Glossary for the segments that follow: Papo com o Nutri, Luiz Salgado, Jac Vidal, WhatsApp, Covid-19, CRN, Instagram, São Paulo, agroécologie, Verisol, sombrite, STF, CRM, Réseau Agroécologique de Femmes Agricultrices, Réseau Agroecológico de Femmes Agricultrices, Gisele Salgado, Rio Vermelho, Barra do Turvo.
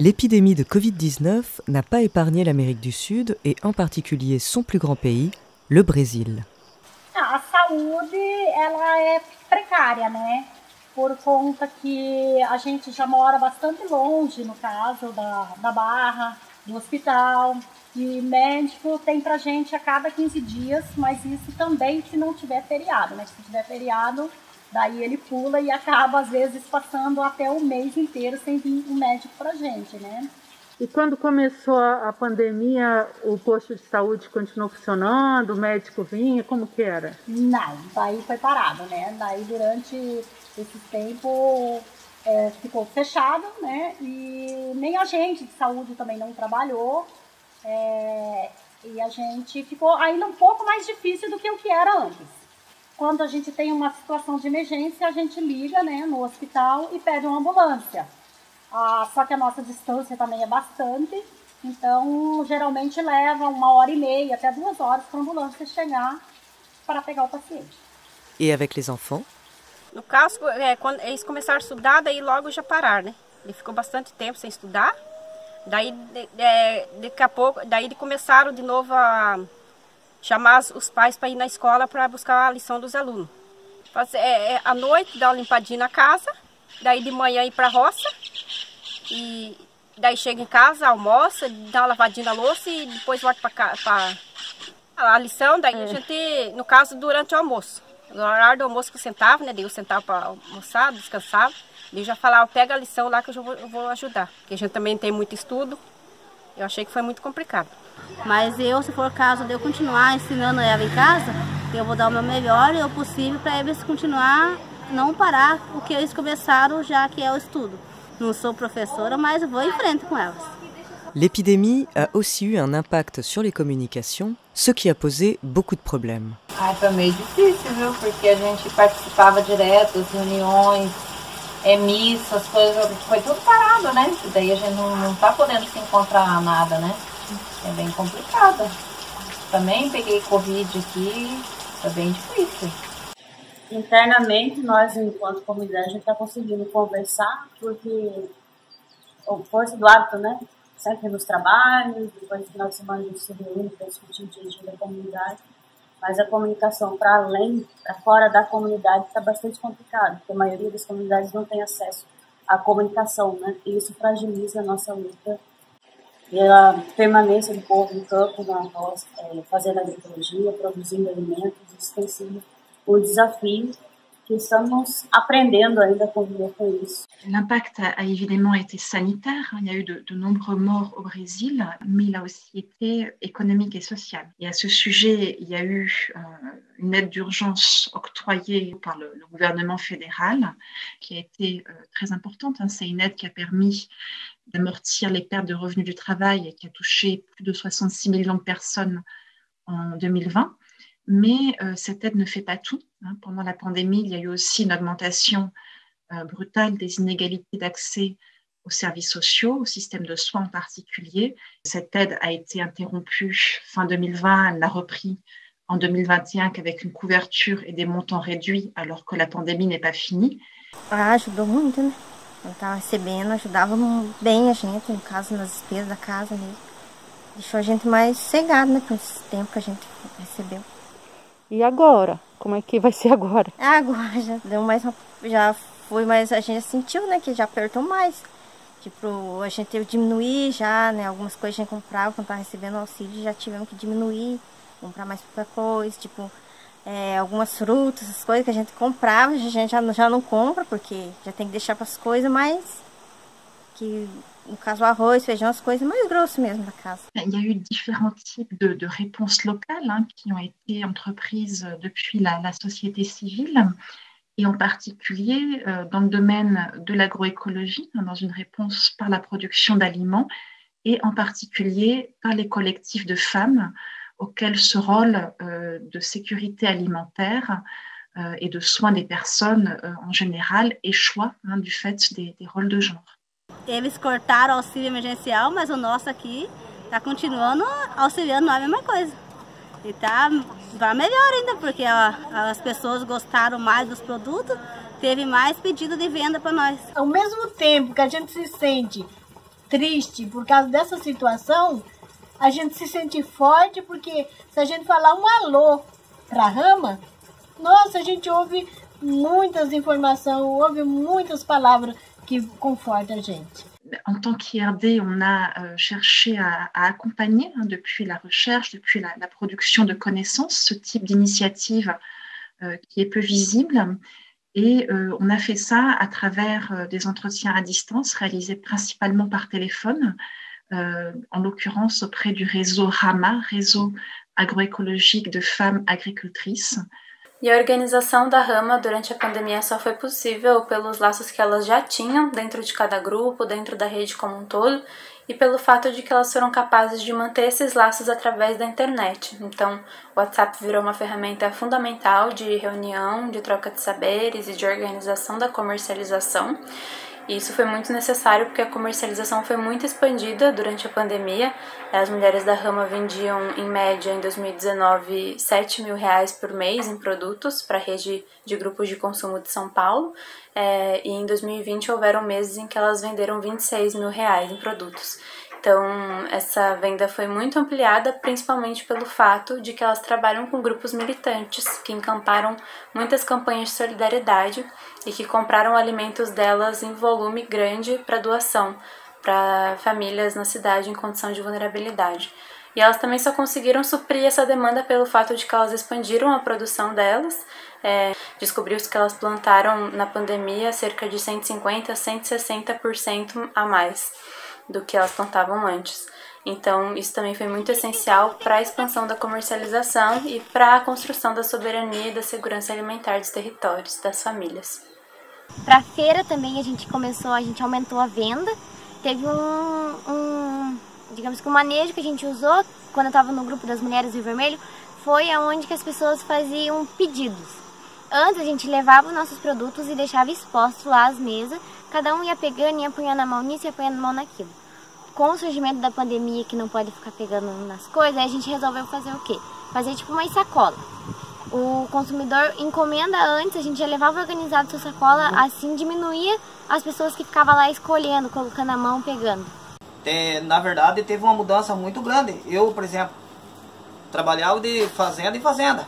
L'épidémie de Covid-19 n'a pas épargné l'Amérique du Sud et en particulier son plus grand pays, le Brésil. A saúde, ela é precária, né? Por conta que a gente já mora bastante longe, no caso, da Barra, do hospital. E médico tem pra gente a cada 15 dias, mas isso também se não tiver feriado, né? Se tiver feriado, daí ele pula e acaba, às vezes, passando até o mês inteiro sem vir um médico pra gente, né? E quando começou a pandemia, o posto de saúde continuou funcionando, o médico vinha, como que era? Não, daí foi parado, né? Daí durante esse tempo ficou fechado, né? E nem a gente de saúde também não trabalhou. E a gente ficou ainda um pouco mais difícil do que o que era antes. Quando a gente tem uma situação de emergência, a gente liga, né, no hospital e pede uma ambulância. Só que a nossa distância também é bastante, então geralmente leva 1h30 até 2 horas para a ambulância chegar para pegar o paciente. E avec les enfants? No caso, quando eles começaram a estudar, daí logo já pararam, né? Ele ficou bastante tempo sem estudar. Daí, daqui a pouco, daí começaram de novo a chamar os pais para ir na escola para buscar a lição dos alunos. À noite, dá uma limpadinha na casa, daí de manhã ir para a roça, e daí chega em casa, almoça, dá uma lavadinha na louça e depois volta para a lição. Daí a gente, no caso, durante o almoço. No horário do almoço que eu sentava, né? Daí eu sentava para almoçar, descansava. Ele já falava, pega a lição lá que eu vou ajudar. Porque a gente também tem muito estudo. Eu achei que foi muito complicado. Mas eu, se for o caso de eu continuar ensinando ela em casa, eu vou dar o meu melhor e o possível para eles continuar, não parar o que eles começaram, já que é o estudo. Não sou professora, mas vou em frente com elas. L'épidémie a aussi eu un impact sur les communications, ce qui a posé beaucoup de problèmes. Ah, foi meio difícil, viu? Porque a gente participava direto das reuniões, missa, as coisas, foi tudo parado, né? Daí a gente não tá podendo se encontrar nada, né? É bem complicado. Também peguei Covid aqui, foi bem difícil. Internamente, nós, enquanto comunidade, a gente tá conseguindo conversar, porque força do hábito, né? Sempre nos trabalhos, depois no final de semana a gente se reúne para discutir o dia a dia da comunidade. Mas a comunicação para além, para fora da comunidade, está bastante complicada, porque a maioria das comunidades não tem acesso à comunicação, né? E isso fragiliza a nossa luta pela permanência do povo no campo, na roça, fazendo agroecologia, produzindo alimentos. Isso tem sido um desafio que estamos aprendendo ainda a conviver com isso. L'impact a évidemment été sanitaire. Il y a eu de nombreux morts au Brésil, mais il a aussi été économique et social. Et à ce sujet, il y a eu une aide d'urgence octroyée par le gouvernement fédéral qui a été très importante. C'est une aide qui a permis d'amortir les pertes de revenus du travail et qui a touché plus de 66 millions de personnes en 2020. Mais cette aide ne fait pas tout. Pendant la pandémie, il y a eu aussi une augmentation brutale des inégalités d'accès aux services sociaux, au système de soins en particulier. Cette aide a été interrompue fin 2020, elle l'a repris en 2021 qu'avec une couverture et des montants réduits alors que la pandémie n'est pas finie. Ela ajudou muito, né? Ela estava recebendo, ajudava bem a gente, no caso, nas despesas da casa mesmo. Deixou a gente mais sossegado, né, com esse tempo que a gente recebeu. E agora? Como é que vai ser agora? Agora já deu mais, já foi mais, a gente sentiu, né, que já apertou mais. Tipo, a gente teve que diminuir já, né, algumas coisas a gente comprava quando estava recebendo auxílio, já tivemos que diminuir, comprar mais pouca coisa, tipo, algumas frutas, essas coisas que a gente comprava, a gente já não compra, porque já tem que deixar para as coisas mais, que no caso arroz, feijão, as coisas mais grossas mesmo da casa. Il y a eu différents types de réponses locales qui ont été entreprises depuis la société civile et en particulier dans le domaine de l'agroécologie, dans une réponse par la production d'aliments et en particulier par les collectifs de femmes auxquels ce rôle de sécurité alimentaire et de soins des personnes en général échoue du fait des rôles de genre. Eles cortaram o auxílio emergencial, mas o nosso aqui está continuando auxiliando, não é a mesma coisa. E tá melhor ainda, porque as pessoas gostaram mais dos produtos, teve mais pedido de venda para nós. Ao mesmo tempo que a gente se sente triste por causa dessa situação, a gente se sente forte, porque se a gente falar um alô para a rama, nossa, a gente ouve muitas informações, ouve muitas palavras qui confortent la gente. En tant qu'IRD, on a cherché à accompagner, hein, depuis la recherche, depuis la production de connaissances, ce type d'initiative qui est peu visible. Et on a fait ça à travers des entretiens à distance réalisés principalement par téléphone, en l'occurrence auprès du réseau RAMA, Réseau Agroécologique de Femmes Agricultrices. E a organização da rama durante a pandemia só foi possível pelos laços que elas já tinham dentro de cada grupo, dentro da rede como um todo, e pelo fato de que elas foram capazes de manter esses laços através da internet. Então, o WhatsApp virou uma ferramenta fundamental de reunião, de troca de saberes e de organização da comercialização. E isso foi muito necessário porque a comercialização foi muito expandida durante a pandemia. As mulheres da rama vendiam, em média, em 2019, R$7.000 por mês em produtos para a rede de grupos de consumo de São Paulo. E em 2020 houveram meses em que elas venderam R$26.000 em produtos. Então, essa venda foi muito ampliada, principalmente pelo fato de que elas trabalham com grupos militantes, que encamparam muitas campanhas de solidariedade e que compraram alimentos delas em volume grande para doação, para famílias na cidade em condição de vulnerabilidade. E elas também só conseguiram suprir essa demanda pelo fato de que elas expandiram a produção delas. Descobriu-se que elas plantaram na pandemia cerca de 150% a 160% a mais do que elas plantavam antes. Então, isso também foi muito essencial para a expansão da comercialização e para a construção da soberania e da segurança alimentar dos territórios, das famílias. Para a feira também a gente aumentou a venda. Teve digamos que um manejo que a gente usou quando eu estava no grupo das mulheres do Rio Vermelho, foi aonde que as pessoas faziam pedidos. Antes a gente levava os nossos produtos e deixava expostos lá as mesas, cada um ia pegando, ia punhando a mão nisso e apanhando a mão naquilo. Com o surgimento da pandemia, que não pode ficar pegando nas coisas, a gente resolveu fazer o quê? Fazer tipo uma sacola. O consumidor encomenda antes, a gente já levava organizado sua sacola, assim diminuía as pessoas que ficavam lá escolhendo, colocando a mão, pegando. Na verdade, teve uma mudança muito grande. Eu, por exemplo, trabalhava de fazenda em fazenda,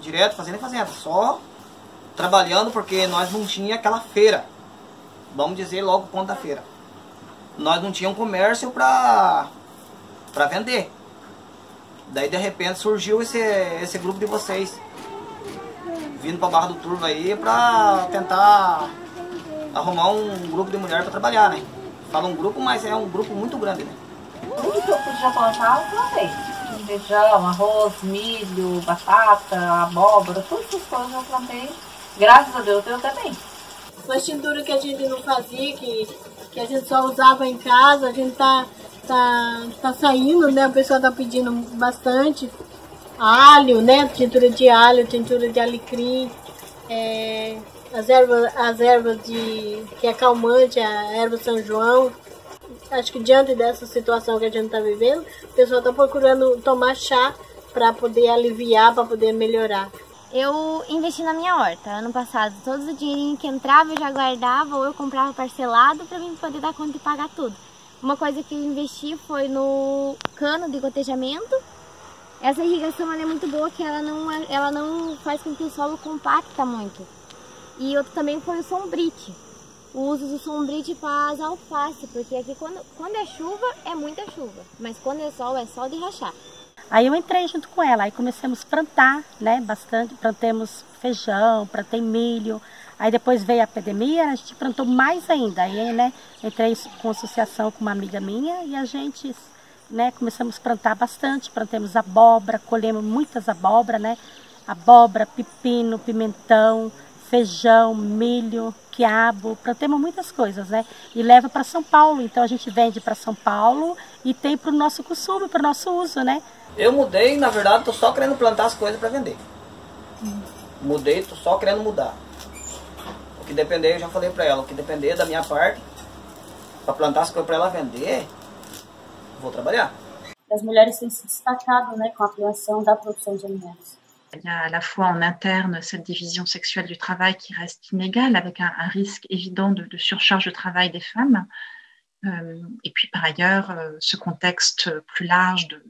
direto fazenda em fazenda, só trabalhando porque nós não tinha aquela feira. Vamos dizer logo o ponto da feira. Nós não tínhamos comércio para vender. Daí de repente surgiu esse grupo de vocês vindo para a Barra do Turvo aí para tentar arrumar um grupo de mulher para trabalhar, né? Fala um grupo, mas é um grupo muito grande, né? Tudo que eu podia plantar, eu plantei. Feijão, arroz, milho, batata, abóbora, todas essas coisas eu plantei. Graças a Deus, eu também. Uma tintura que a gente não fazia, que a gente só usava em casa, a gente tá saindo, né? O pessoal tá pedindo bastante alho, né? Tintura de alho, tintura de alecrim, as ervas que é calmante, a erva São João. Acho que diante dessa situação que a gente tá vivendo, o pessoal tá procurando tomar chá para poder aliviar, para poder melhorar. Eu investi na minha horta ano passado, todos os dinheirinho que entrava eu já guardava ou eu comprava parcelado para mim poder dar conta e pagar tudo. Uma coisa que eu investi foi no cano de gotejamento. Essa irrigação ela é muito boa que ela não faz com que o solo compacta muito. E outro também foi o sombrite. O uso do sombrite para as alface, porque aqui quando é chuva é muita chuva, mas quando é sol de rachar. Aí eu entrei junto com ela, aí começamos a plantar, né, bastante, plantamos feijão, plantei milho, aí depois veio a pandemia, a gente plantou mais ainda, aí, né, entrei com associação com uma amiga minha e a gente, né, começamos a plantar bastante, plantamos abóbora, colhemos muitas abóbora, né, abóbora, pepino, pimentão, feijão, milho, quiabo, plantamos muitas coisas, né? E leva para São Paulo, então a gente vende para São Paulo e tem para o nosso consumo, para o nosso uso, né? Eu mudei, na verdade, tô só querendo plantar as coisas para vender. Mudei, tô só querendo mudar. O que depender, eu já falei para ela, o que depender da minha parte, para plantar as coisas para ela vender, vou trabalhar. As mulheres têm se destacado, né, com a criação da produção de alimentos. Il y a à la fois en interne cette division sexuelle du travail qui reste inégale, avec un risque évident de surcharge de travail des femmes, Et puis par ailleurs, ce contexte plus large de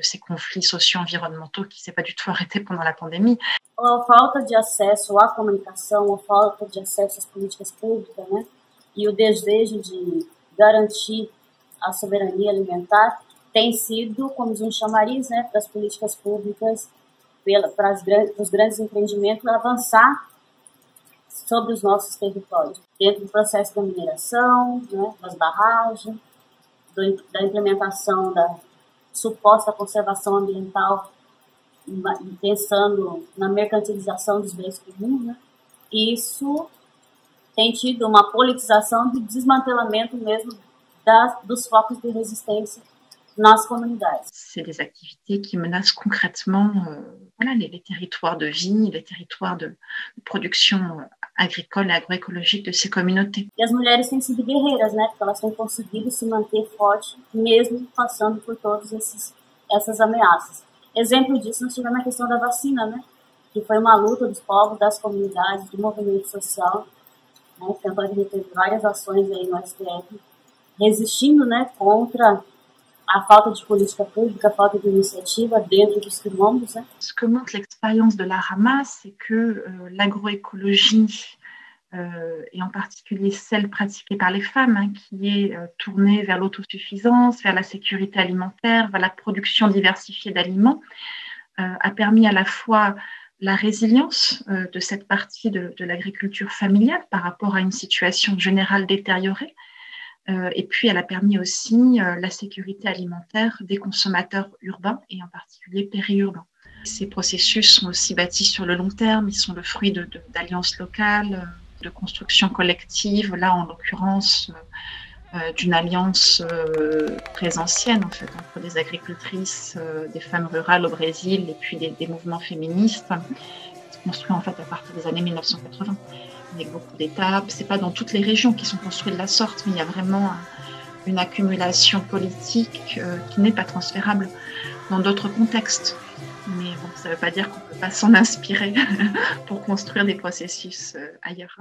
ces conflits socio-environnementaux qui ne s'est pas du tout arrêté pendant la pandémie. A falta de acesso à comunicação, a falta de acesso às políticas públicas, né? E o desejo de garantir a soberania alimentar tem sido, como diz um chamariz, né, das políticas públicas, para os grandes empreendimentos avançar sobre os nossos territórios, dentro do processo da mineração, né, das barragens, da implementação da suposta conservação ambiental, pensando na mercantilização dos bens comuns, né? Isso tem tido uma politização de desmantelamento mesmo dos focos de resistência nas comunidades. C'est des activités qui menacent concrètement les territoires de vie, les territoires de production agricole et agroécologique de ces communautés. E as mulheres têm sido guerreiras, né? Porque elas têm conseguido se manter forte mesmo passando por todas essas ameaças. Exemplo disso, nós tivemos a questão da vacina, né? Que foi uma luta dos povos, das comunidades, do movimento social, né? Tanto a gente teve várias ações aí no STF, resistindo, né, contra a falta de política pública, a falta de iniciativa dentro dos quilombos, né? Ce que montre l'expérience de la Rama, c'est que l'agroécologie, et en particulier celle pratiquée par les femmes, hein, qui est tournée vers l'autosuffisance, vers la sécurité alimentaire, vers la production diversifiée d'aliments, a permis à la fois la résilience de cette partie de l'agriculture familiale par rapport à une situation générale détériorée, et puis elle a permis aussi la sécurité alimentaire des consommateurs urbains et en particulier périurbains. Ces processus sont aussi bâtis sur le long terme, ils sont le fruit d'alliances locales, de construction collective, là en l'occurrence d'une alliance très ancienne en fait, entre des agricultrices, des femmes rurales au Brésil et puis des mouvements féministes qui se construisent en fait à partir des années 1980 avec beaucoup d'étapes. C'est pas dans toutes les régions qui sont construites de la sorte, mais il y a vraiment une accumulation politique qui n'est pas transférable dans d'autres contextes. Mais bon, ça ne veut pas dire qu'on ne peut pas s'en inspirer pour construire des processus ailleurs.